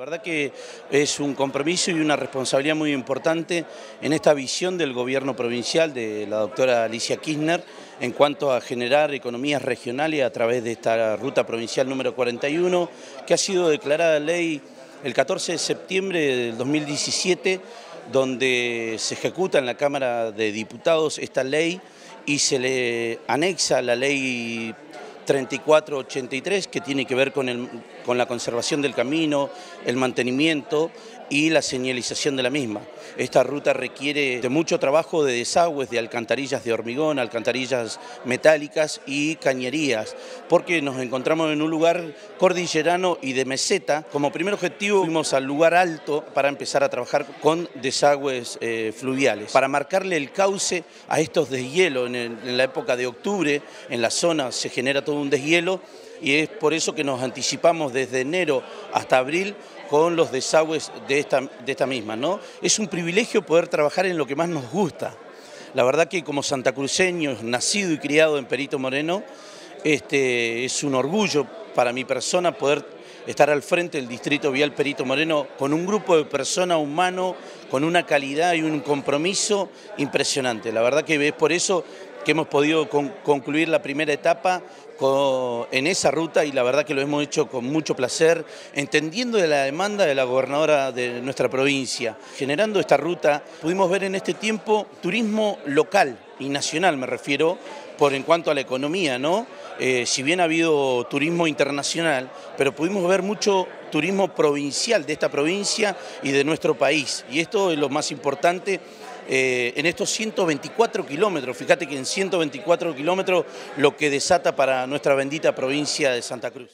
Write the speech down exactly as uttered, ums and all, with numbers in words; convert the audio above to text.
verdad que es un compromiso y una responsabilidad muy importante en esta visión del gobierno provincial de la doctora Alicia Kirchner en cuanto a generar economías regionales a través de esta ruta provincial número cuarenta y uno, que ha sido declarada ley el catorce de septiembre del dos mil diecisiete, donde se ejecuta en la Cámara de Diputados esta ley y se le anexa la ley treinta y cuatro ochenta y tres, que tiene que ver con, el, con la conservación del camino, el mantenimiento y la señalización de la misma. Esta ruta requiere de mucho trabajo de desagües, de alcantarillas de hormigón, alcantarillas metálicas y cañerías, porque nos encontramos en un lugar cordillerano y de meseta. Como primer objetivo fuimos al lugar alto para empezar a trabajar con desagües eh, fluviales, para marcarle el cauce a estos deshielos. En, el, en la época de octubre en la zona se genera todo un deshielo y es por eso que nos anticipamos desde enero hasta abril con los desagües de esta, de esta misma, ¿no? Es un privilegio poder trabajar en lo que más nos gusta. La verdad que como santacruceños, nacido y criado en Perito Moreno, este, es un orgullo para mi persona poder estar al frente del Distrito Vial Perito Moreno con un grupo de personas humanos, con una calidad y un compromiso impresionante. La verdad que es por eso que hemos podido concluir la primera etapa en esa ruta y la verdad que lo hemos hecho con mucho placer, entendiendo de la demanda de la gobernadora de nuestra provincia. Generando esta ruta pudimos ver en este tiempo turismo local y nacional, me refiero, por en cuanto a la economía, ¿no? Eh, si bien ha habido turismo internacional, pero pudimos ver mucho turismo provincial de esta provincia y de nuestro país. Y esto es lo más importante. Eh, en estos ciento veinticuatro kilómetros, fíjate que en ciento veinticuatro kilómetros lo que desata para nuestra bendita provincia de Santa Cruz.